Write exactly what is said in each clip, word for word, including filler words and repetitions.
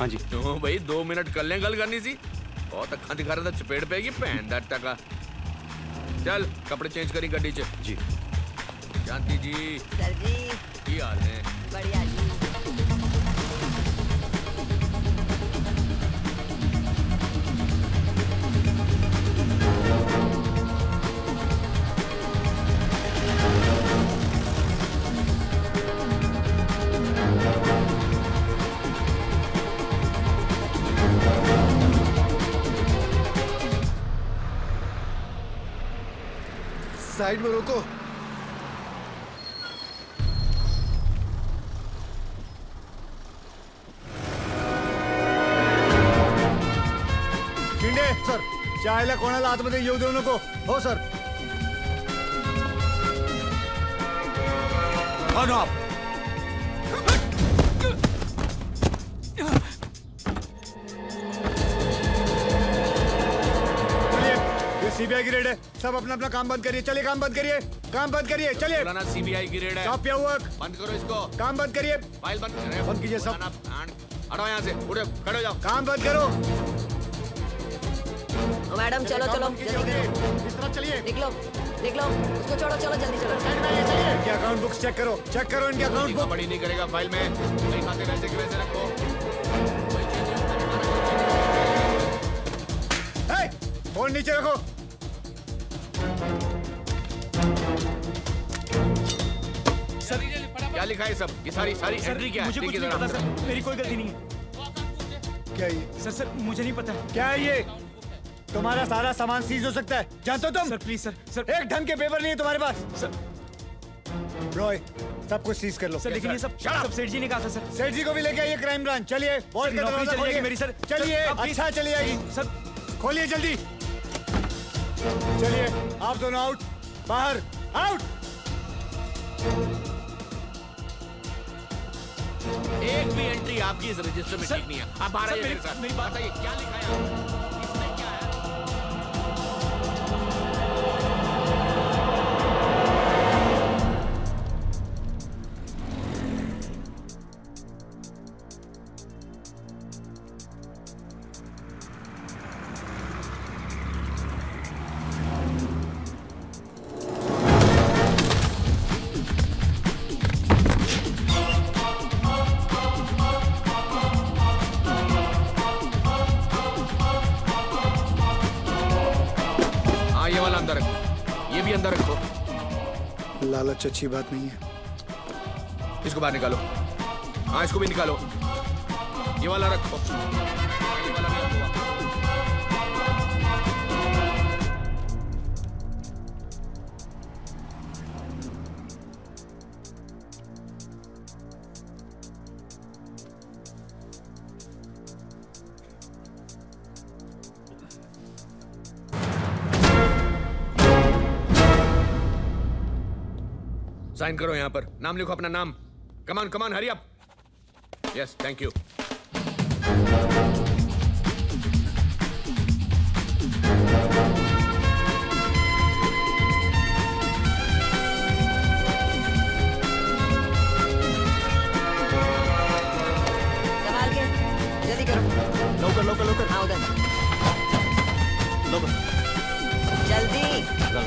हाँ जी। तो भाई दो मिनट कल गल करनी सी, बहुत अखा दिखा रहा था, चपेट पेगी भैन दा टका। चल कपड़े चेंज करी गड्डी च। जी जानती जी, सर जी की हाल है? बढ़िया जी। साइड में रोको। चायला कोणाला आतमध्ये येऊ देऊ नको। हो सर। चलिए, ये सीबीआई की रेड है, सब अपना अपना काम बंद करिए। चलिए काम बंद करिए, काम बंद करिए। चलिए ना, सीबीआई की रेड है, आप क्या हुआ बंद करो इसको, काम बंद करिए, फाइल बंद बंद कीजिए सब। हटो यहाँ से, उठो, खड़े हो जाओ, काम बंद करो। मैडम चलो चलो जल्दी, इस तरफ चलिए, निकलो निकलो, उसको छोड़ो, चलो जल्दी चलो। इनके अकाउंट बुक्स चेक करो, चेक करो इनके अकाउंट बुक। बड़ी नहीं करेगा फाइल में, कोई खाते वैसे के वैसे रखो। हे फोन नीचे रखो। सर क्या लिखा है सब, ये सारी सारी एंट्री क्या है? मुझे कुछ नहीं पता सर, मेरी कोई गलती नहीं है। क्या ये सर सर मुझे नहीं पता क्या है ये? तुम्हारा सारा सामान सीज हो सकता है, जानते हो तुम? सर प्लीज सर, सर एक ढंग के पेपर नहीं है तुम्हारे पास। सर रॉय सब कुछ सीज कर लो। सर लेकिन ये सब सब सेठ जी ने कहा था सर। सेठ जी को भी लेके आइए क्राइम ब्रांच। चलिए बोल के दरवाजा खोलिए मेरी। सर चलिए, अच्छा चली जाएगी सर, खोलिए जल्दी। चलिए आप दोनों आउट, बाहर आउट। एक भी एंट्री आपकी इस रजिस्टर में ठीक नहीं है, आप बाहर आइए। मेरी बात आइए, क्या लिखा है लालच? अच्छी बात नहीं है, इसको बाहर निकालो। हाँ इसको भी निकालो, ये वाला रखो। ये वाला भी रखो। साइन करो यहाँ पर, नाम लिखो अपना नाम। Come on come on hurry up. Yes thank you. संभाल के जल्दी करो। Local local local. हाँ उधर लोकल जल्दी। लो।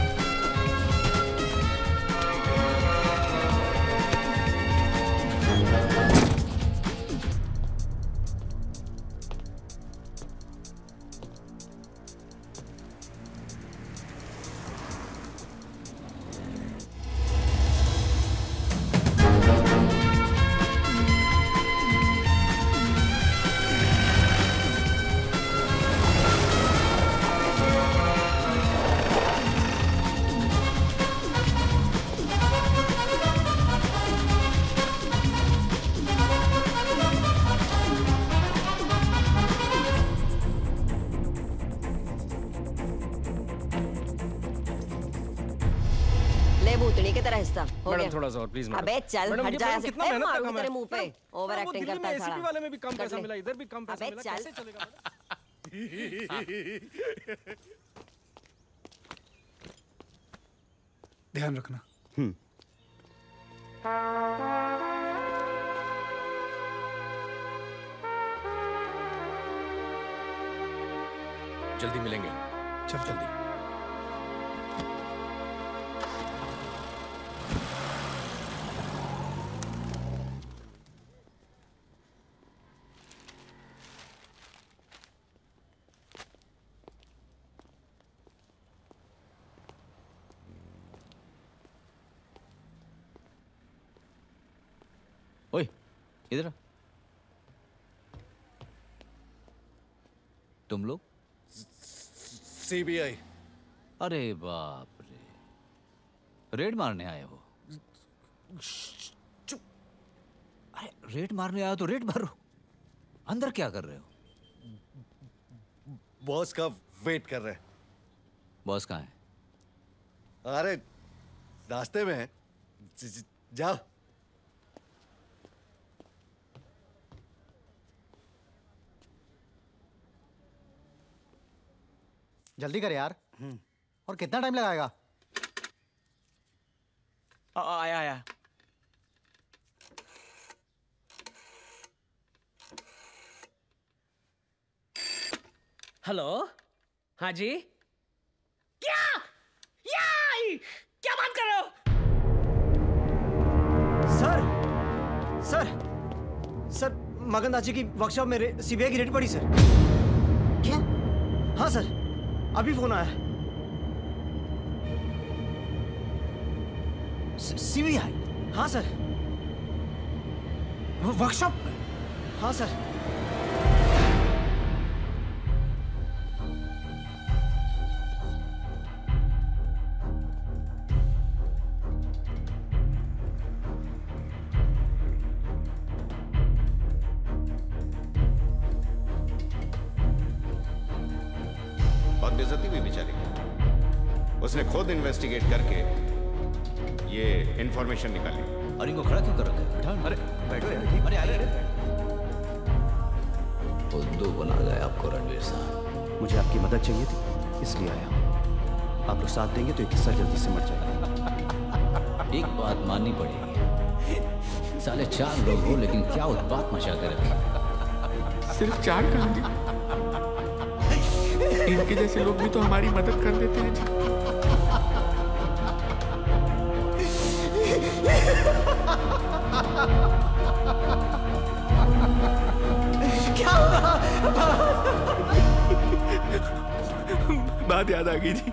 मैडम थोड़ा सा और प्लीज। अबे चल हट जा, कितना मेहनत करता है मुंह पे, ओवर एक्टिंग करता है साला। एसीबी वाले में भी कम पैसा मिला, इधर भी कम पैसा मिला, कैसे चलेगा? ध्यान रखना। हम्म जल्दी मिलेंगे। चल जल्दी। ओए, इधर तुम लोग सीबीआई। अरे बाप रे, रेड मारने आए हो? चुप। अरे रेड मारने आया तो रेड मारो, अंदर क्या कर रहे हो? बॉस का वेट कर रहे। बॉस कहाँ है? अरे रास्ते में है, जाओ। जल्दी कर यार। और कितना टाइम लगाएगा? आया आया। हेलो। हाँ जी। क्या यार, क्या बात कर रहे हो? सर सर सर मगन दास जी की वर्कशॉप में सीबीआई की रेड पड़ी सर। क्या? हाँ सर, अभी फोन आया है। सीबीआई? हाँ सर, वो वर्कशॉप। हाँ सर। उसने खुद इन्वेस्टिगेट करके ये इंफॉर्मेशन निकाली। और इनको खड़ा क्यों कर रखा है? अरे बैठो यार। अरे उद्दू बना गए आपको रणवीर साहब। मुझे आपकी मदद चाहिए थी, इसलिए आया। आप लोग साथ देंगे तो एक हिस्सा जल्दी से मर जाएगा। एक बात माननी पड़ेगी, साले चार लोग हो लेकिन क्या उत्पात मचा कर रखा। सिर्फ चार कहा, इनके जैसे लोग भी तो हमारी मदद कर देते हैं। क्या हुआ? बात याद आ गई जी।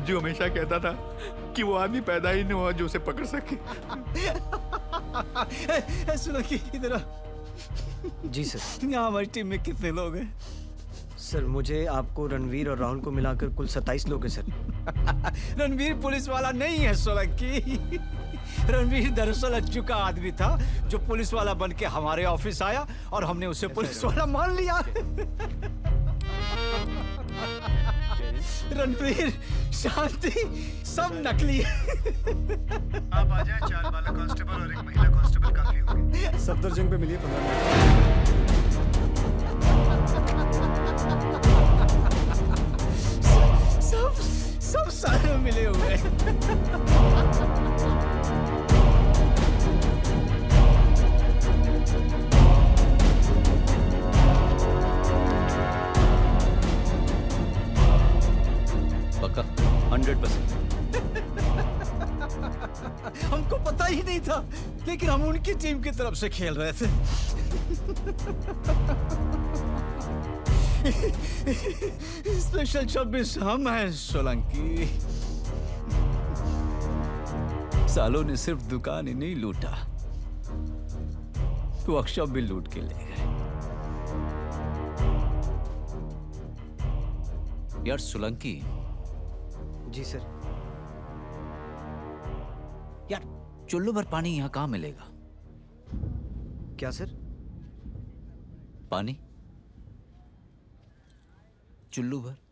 अज्जू हमेशा कहता था कि वो आदमी पैदा ही नहीं हुआ जो उसे पकड़ सके। सुनो कि इधर। जी सर। यहाँ हमारी टीम में कितने लोग हैं? सर मुझे आपको रणवीर और राहुल को मिलाकर कुल सत्ताईस लोग हैं सर। रणवीर पुलिस वाला नहीं है सोलंकी। रणवीर दरअसल अज्जू का आदमी था जो पुलिस वाला बन के हमारे ऑफिस आया और हमने उसे पुलिस वाला मान लिया। रणवीर, शांति, सब नकली। आप आ जाए, चार वाला कांस्टेबल और एक महिला कांस्टेबल काफी होंगे। सफदरजंग पे मिलिए पंद्रह। सब सब सारे मिले हुए। पक्का हंड्रेड परसेंट। हमको पता ही नहीं था, लेकिन हम उनकी टीम की तरफ से खेल रहे थे। स्पेशल छब्बीस हम हैं सोलंकी। सालों ने सिर्फ दुकान ही नहीं लूटा, वर्कशॉप भी लूट के ले गए। यार सोलंकी। जी सर। यार चुल्लू भर पानी यहाँ कहाँ मिलेगा? क्या सर? पानी चुल्लू भर।